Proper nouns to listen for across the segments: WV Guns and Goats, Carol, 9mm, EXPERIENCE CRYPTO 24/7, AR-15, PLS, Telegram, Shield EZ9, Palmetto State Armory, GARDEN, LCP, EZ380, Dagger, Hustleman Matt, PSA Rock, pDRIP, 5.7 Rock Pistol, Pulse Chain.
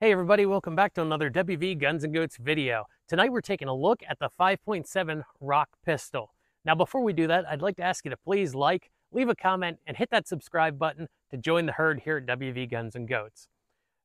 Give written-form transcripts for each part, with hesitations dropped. Hey everybody, welcome back to another WV Guns and Goats video. Tonight we're taking a look at the 5.7 Rock Pistol. Now before we do that, I'd like to ask you to please like, leave a comment, and hit that subscribe button to join the herd here at WV Guns and Goats.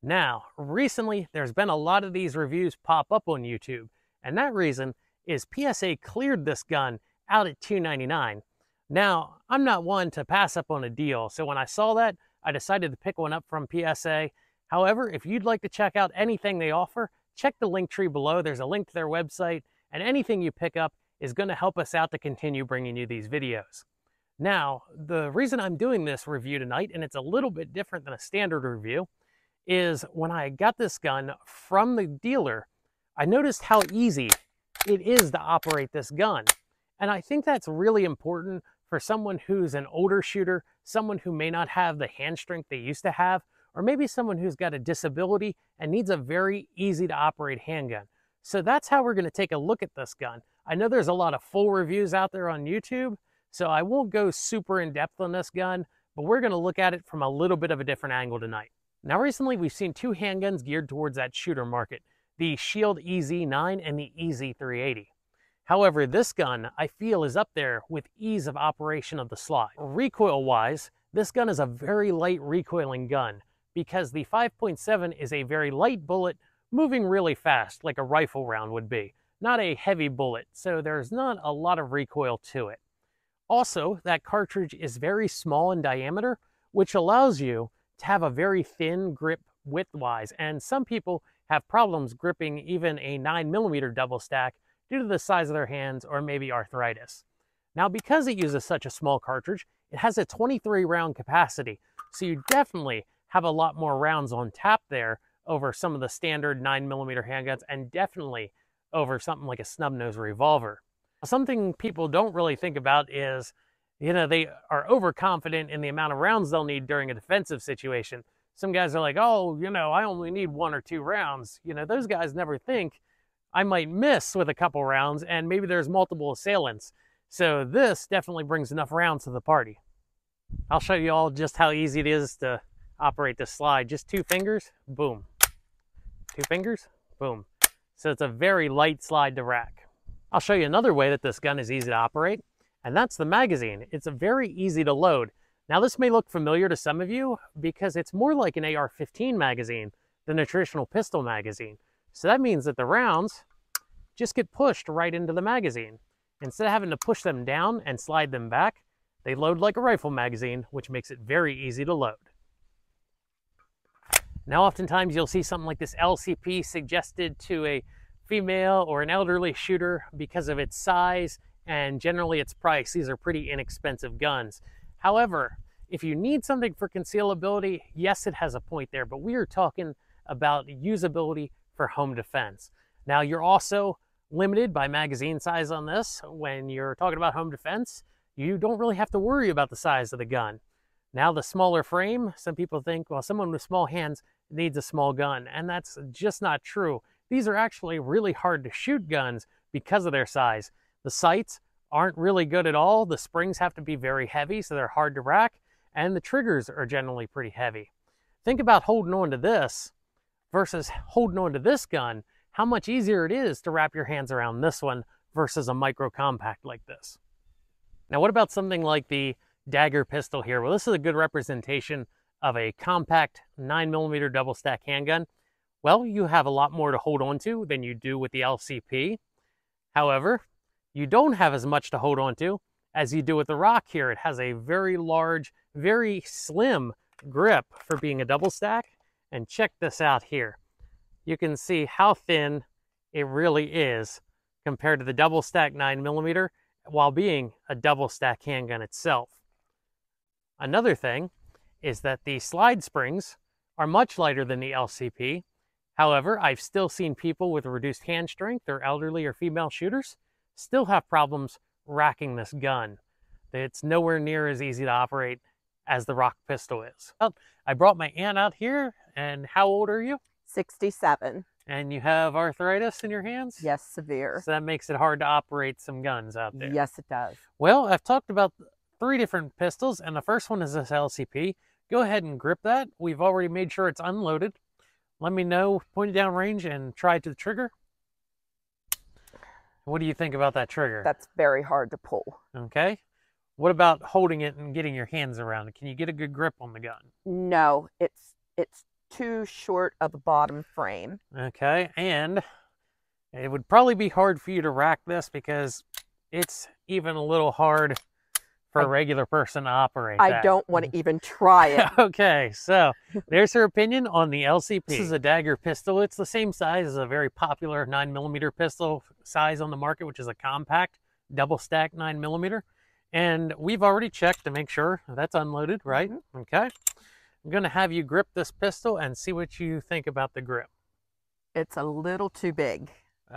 Now, recently there's been a lot of these reviews pop up on YouTube, and that reason is PSA cleared this gun out at $299. Now, I'm not one to pass up on a deal, so when I saw that, I decided to pick one up from PSA. However, if you'd like to check out anything they offer, check the link tree below. There's a link to their website, and anything you pick up is going to help us out to continue bringing you these videos. Now, the reason I'm doing this review tonight, and it's a little bit different than a standard review, is when I got this gun from the dealer, I noticed how easy it is to operate this gun. And I think that's really important for someone who's an older shooter, someone who may not have the hand strength they used to have, or maybe someone who's got a disability and needs a very easy to operate handgun. So that's how we're gonna take a look at this gun. I know there's a lot of full reviews out there on YouTube, so I won't go super in depth on this gun, but we're gonna look at it from a little bit of a different angle tonight. Now recently we've seen two handguns geared towards that shooter market, the Shield EZ9 and the EZ380. However, this gun I feel is up there with ease of operation of the slide. Recoil wise, this gun is a very light recoiling gun, because the 5.7 is a very light bullet moving really fast, like a rifle round would be, not a heavy bullet, so there's not a lot of recoil to it. Also, that cartridge is very small in diameter, which allows you to have a very thin grip width-wise, and some people have problems gripping even a 9mm double stack due to the size of their hands or maybe arthritis. Now, because it uses such a small cartridge, it has a 23-round capacity, so you definitely have a lot more rounds on tap there over some of the standard 9mm handguns, and definitely over something like a snub-nose revolver. Something people don't really think about is, you know, they are overconfident in the amount of rounds they'll need during a defensive situation. Some guys are like, oh, you know, I only need 1 or 2 rounds. You know, those guys never think I might miss with a couple rounds, and maybe there's multiple assailants. So this definitely brings enough rounds to the party. I'll show you all just how easy it is to operate the slide. Just 2 fingers, boom. 2 fingers, boom. So it's a very light slide to rack. I'll show you another way that this gun is easy to operate, and that's the magazine. It's very easy to load. Now this may look familiar to some of you because it's more like an AR-15 magazine than a traditional pistol magazine. So that means that the rounds just get pushed right into the magazine. Instead of having to push them down and slide them back, they load like a rifle magazine, which makes it very easy to load. Now, oftentimes you'll see something like this LCP suggested to a female or an elderly shooter because of its size and generally its price. These are pretty inexpensive guns. However, if you need something for concealability, yes, it has a point there, but we are talking about usability for home defense. Now, you're also limited by magazine size on this. When you're talking about home defense, you don't really have to worry about the size of the gun. Now, the smaller frame, some people think, well, someone with small hands needs a small gun, and that's just not true. These are actually really hard to shoot guns because of their size. The sights aren't really good at all. The springs have to be very heavy, so they're hard to rack, and the triggers are generally pretty heavy. Think about holding on to this versus holding on to this gun, how much easier it is to wrap your hands around this one versus a micro compact like this. Now, what about something like the Dagger pistol here? Well, this is a good representation of a compact 9mm double stack handgun. Well, you have a lot more to hold on to than you do with the LCP. However, you don't have as much to hold on to as you do with the Rock here. It has a very large, very slim grip for being a double stack. And check this out here. You can see how thin it really is compared to the double stack 9mm while being a double stack handgun itself. Another thing is that the slide springs are much lighter than the LCP. However, I've still seen people with reduced hand strength or elderly or female shooters still have problems racking this gun. It's nowhere near as easy to operate as the Rock pistol is. Well, I brought my aunt out here, and how old are you? 67. And you have arthritis in your hands? Yes, severe. So that makes it hard to operate some guns out there. Yes, it does. Well, I've talked about 3 different pistols, and the first one is this LCP. Go ahead and grip that. We've already made sure it's unloaded. Let me know, point it down range and try it to the trigger. What do you think about that trigger? That's very hard to pull. Okay. What about holding it and getting your hands around it? Can you get a good grip on the gun? No, it's too short of the bottom frame. Okay, and it would probably be hard for you to rack this because it's even a little hard for a regular person to operate that. I don't want to even try it. Okay, so there's her opinion on the LCP. This is a Dagger pistol. It's the same size as a very popular 9mm pistol size on the market, which is a compact, double-stack 9mm. And we've already checked to make sure that's unloaded, right? Mm-hmm. Okay. I'm going to have you grip this pistol and see what you think about the grip. It's a little too big.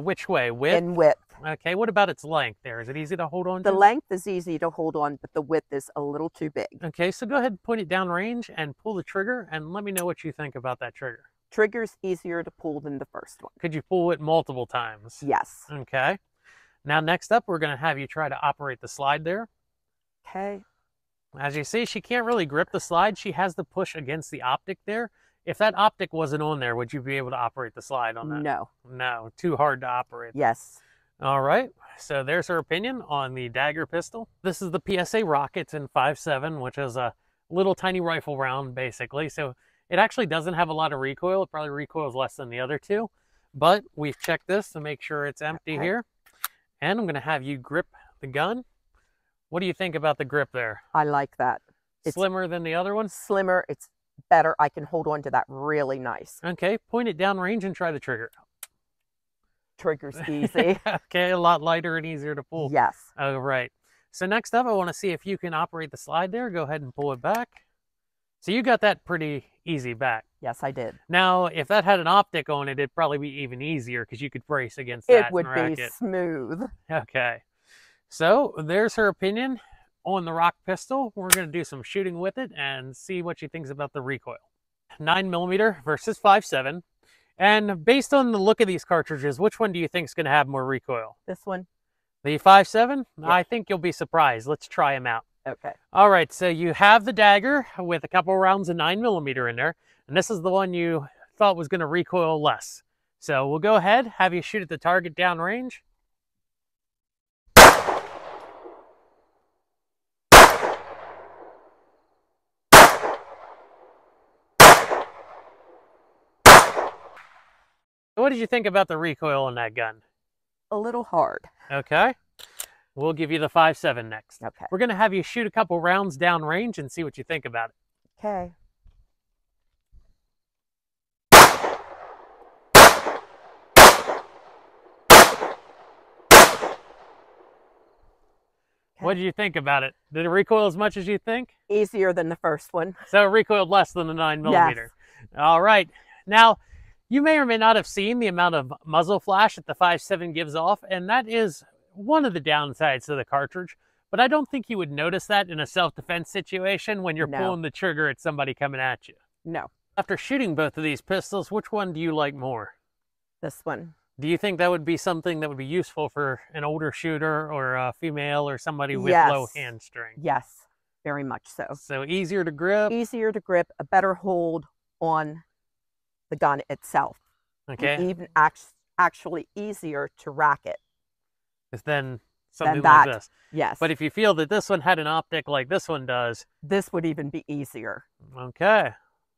Which way? Width? In width. Okay, what about its length there? Is it easy to hold on to? The length is easy to hold on, but the width is a little too big. Okay, so go ahead and point it down range and pull the trigger, and let me know what you think about that trigger. Trigger's easier to pull than the first one. Could you pull it multiple times? Yes. Okay. Now, next up, we're going to have you try to operate the slide there. Okay. As you see, she can't really grip the slide. She has the push against the optic there. If that optic wasn't on there, would you be able to operate the slide on that? No. No, too hard to operate. Yes. All right, so there's her opinion on the Dagger pistol. This is the PSA Rockets in 5.7, which is a little tiny rifle round, basically. So it actually doesn't have a lot of recoil. It probably recoils less than the other two. But we've checked this to make sure it's empty here. And I'm going to have you grip the gun. What do you think about the grip there? I like that. Slimmer than the other one? Slimmer. It's better. I can hold on to that really nice. Okay, point it down range and try the trigger. Trigger's easy. Okay, a lot lighter and easier to pull. Yes. All right. So next up, I want to see if you can operate the slide there. Go ahead and pull it back. So you got that pretty easy back. Yes, I did. Now, if that had an optic on it, it'd probably be even easier because you could brace against that and rack it. It would be smooth. Okay. So there's her opinion on the Rock pistol. We're going to do some shooting with it and see what she thinks about the recoil. 9mm versus 5.7. And based on the look of these cartridges, which one do you think is going to have more recoil? This one. The 5.7? Yeah. I think you'll be surprised. Let's try them out. Okay. All right, so you have the Dagger with a couple rounds of 9mm in there. And this is the one you thought was going to recoil less. So we'll go ahead, have you shoot at the target downrange. What did you think about the recoil on that gun? A little hard. Okay. We'll give you the 5.7 next. Okay. We're going to have you shoot a couple rounds downrange and see what you think about it. Okay. What did you think about it? Did it recoil as much as you think? Easier than the first one. So it recoiled less than the 9mm. Yes. All right. Now, you may or may not have seen the amount of muzzle flash that the 5.7 gives off, and that is one of the downsides to the cartridge, but I don't think you would notice that in a self-defense situation when you're pulling the trigger at somebody coming at you. No. After shooting both of these pistols, which one do you like more? This one. Do you think that would be something that would be useful for an older shooter or a female or somebody with low hand strength? Yes, very much so. So easier to grip? Easier to grip, a better hold on the gun itself. Okay. And even actually easier to rack it than something like this. Yes. But if you feel that this one had an optic like this one does, this would even be easier. Okay.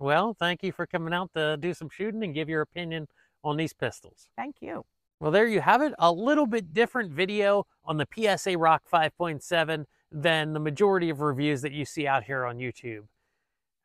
Well, thank you for coming out to do some shooting and give your opinion on these pistols. Thank you. Well, there you have it. A little bit different video on the PSA Rock 5.7 than the majority of reviews that you see out here on YouTube.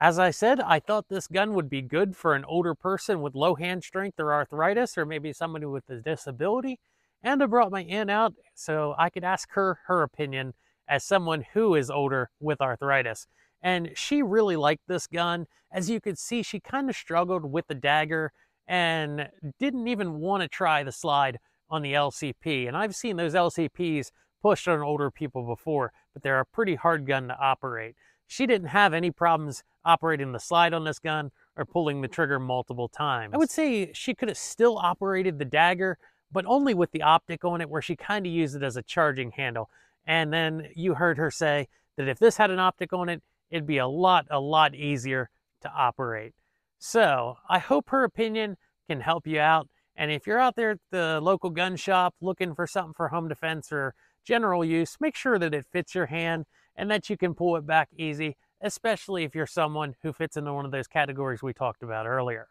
As I said, I thought this gun would be good for an older person with low hand strength or arthritis, or maybe somebody with a disability. And I brought my aunt out so I could ask her her opinion as someone who is older with arthritis. And she really liked this gun. As you could see, she kind of struggled with the Dagger and didn't even want to try the slide on the LCP. And I've seen those LCPs pushed on older people before, but they're a pretty hard gun to operate. She didn't have any problems operating the slide on this gun or pulling the trigger multiple times. I would say she could have still operated the Dagger, but only with the optic on it where she kind of used it as a charging handle. And then you heard her say that if this had an optic on it, it'd be a lot easier to operate. So I hope her opinion can help you out. And if you're out there at the local gun shop looking for something for home defense or general use, make sure that it fits your hand and that you can pull it back easy, especially if you're someone who fits into one of those categories we talked about earlier.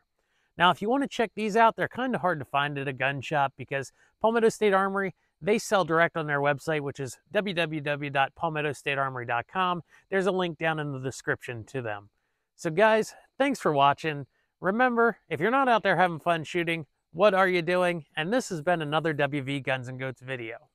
Now, if you want to check these out, they're kind of hard to find at a gun shop because Palmetto State Armory, they sell direct on their website, which is www.palmettostatearmory.com. There's a link down in the description to them. So guys, thanks for watching. Remember, if you're not out there having fun shooting, what are you doing? And this has been another WV Guns and Goats video.